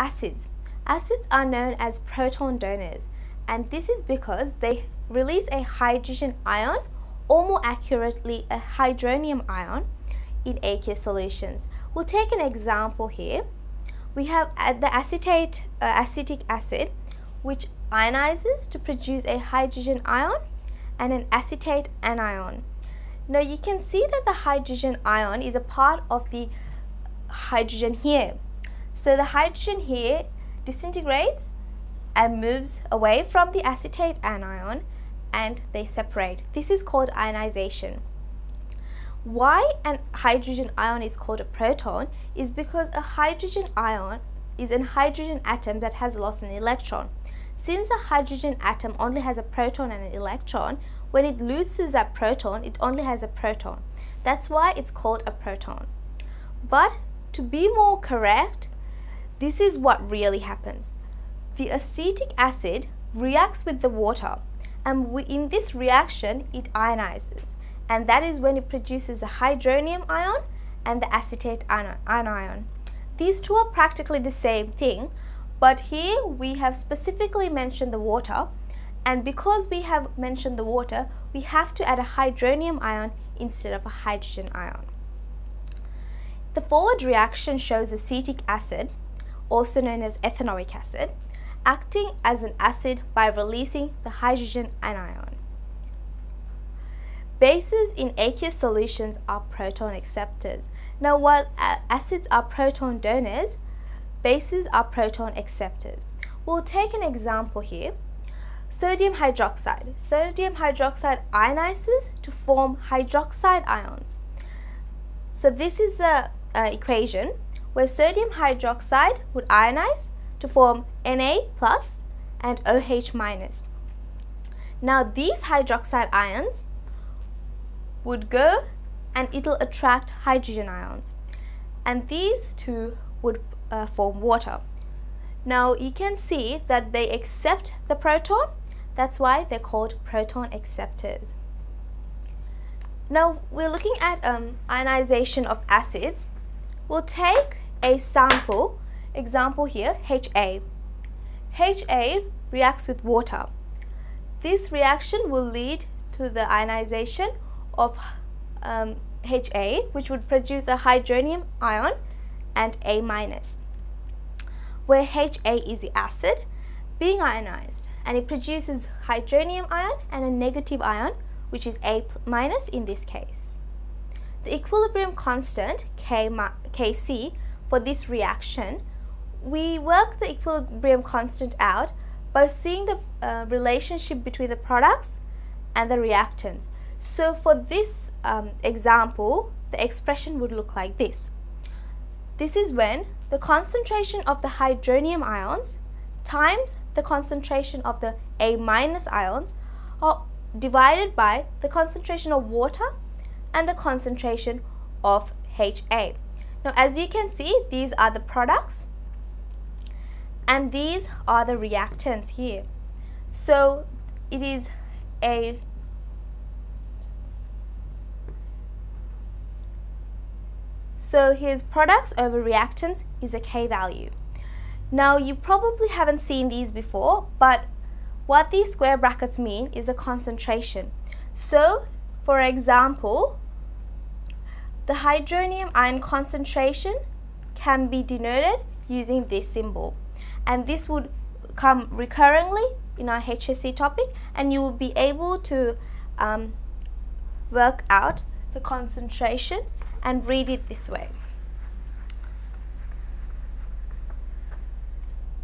Acids. Acids are known as proton donors, and this is because they release a hydrogen ion, or more accurately a hydronium ion, in aqueous solutions. We'll take an example here. We have the acetate, acetic acid, which ionizes to produce a hydrogen ion and an acetate anion. Now you can see that the hydrogen ion is a part of the hydrogen here. So the hydrogen here disintegrates and moves away from the acetate anion and they separate. This is called ionization. Why a hydrogen ion is called a proton is because a hydrogen ion is an hydrogen atom that has lost an electron. Since a hydrogen atom only has a proton and an electron, when it loses that proton, it only has a proton. That's why it's called a proton. But to be more correct, this is what really happens. The acetic acid reacts with the water, and in this reaction, it ionizes. And that is when it produces a hydronium ion and the acetate anion. These two are practically the same thing, but here we have specifically mentioned the water, and because we have mentioned the water, we have to add a hydronium ion instead of a hydrogen ion. The forward reaction shows acetic acid, also known as ethanoic acid, acting as an acid by releasing the hydrogen anion. Bases in aqueous solutions are proton acceptors. Now while acids are proton donors, bases are proton acceptors. We'll take an example here. Sodium hydroxide. Sodium hydroxide ionizes to form hydroxide ions. So this is the equation where sodium hydroxide would ionize to form Na plus and OH minus. Now these hydroxide ions would go and it'll attract hydrogen ions, and these two would form water. Now you can see that they accept the proton, that's why they're called proton acceptors. Now we're looking at ionization of acids. We'll take a sample example here, HA. HA reacts with water. This reaction will lead to the ionization of HA, which would produce a hydronium ion and A-, where HA is the acid being ionized, and it produces hydronium ion and a negative ion, which is A- in this case. The equilibrium constant Kc for this reaction, we work the equilibrium constant out by seeing the relationship between the products and the reactants. So for this example, the expression would look like this. This is when the concentration of the hydronium ions times the concentration of the A- ions are divided by the concentration of water and the concentration of HA. Now as you can see, these are the products and these are the reactants here. So it is a So here's products over reactants is a K value. Now you probably haven't seen these before, but what these square brackets mean is a concentration. So for example, the hydronium ion concentration can be denoted using this symbol, and this would come recurringly in our HSC topic, and you will be able to work out the concentration and read it this way.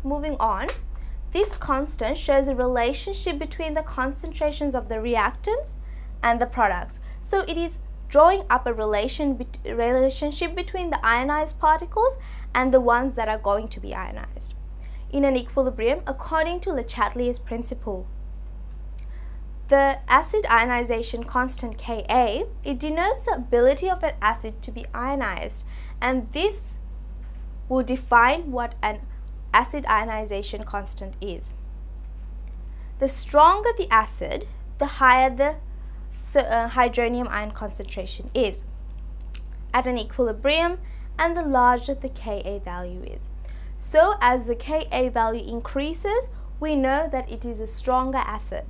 Moving on, this constant shows a relationship between the concentrations of the reactants and the products. So it is drawing up a relationship between the ionized particles and the ones that are going to be ionized in an equilibrium according to Le Chatelier's principle. The acid ionization constant Ka, it denotes the ability of an acid to be ionized, and this will define what an acid ionization constant is. The stronger the acid, the higher the hydronium ion concentration is at an equilibrium, and the larger the Ka value is. So as the Ka value increases, we know that it is a stronger acid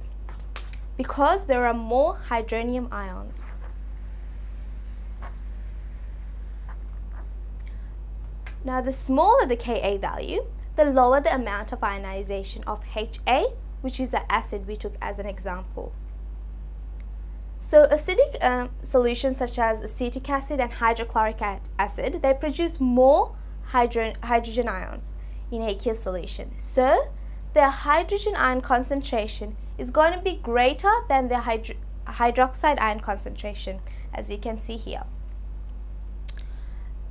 because there are more hydronium ions. Now, the smaller the Ka value, the lower the amount of ionization of Ha, which is the acid we took as an example. So acidic solutions such as acetic acid and hydrochloric acid, they produce more hydrogen ions in aqueous solution. So their hydrogen ion concentration is going to be greater than their hydroxide ion concentration, as you can see here.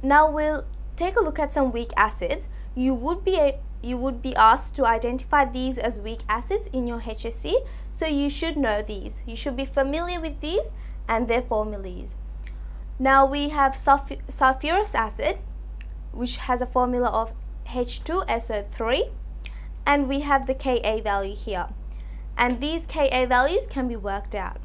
Now we'll take a look at some weak acids. You would be asked to identify these as weak acids in your HSC, so you should know these. You should be familiar with these and their formulae. Now we have sulfurous acid, which has a formula of H2SO3, and we have the Ka value here. And these Ka values can be worked out.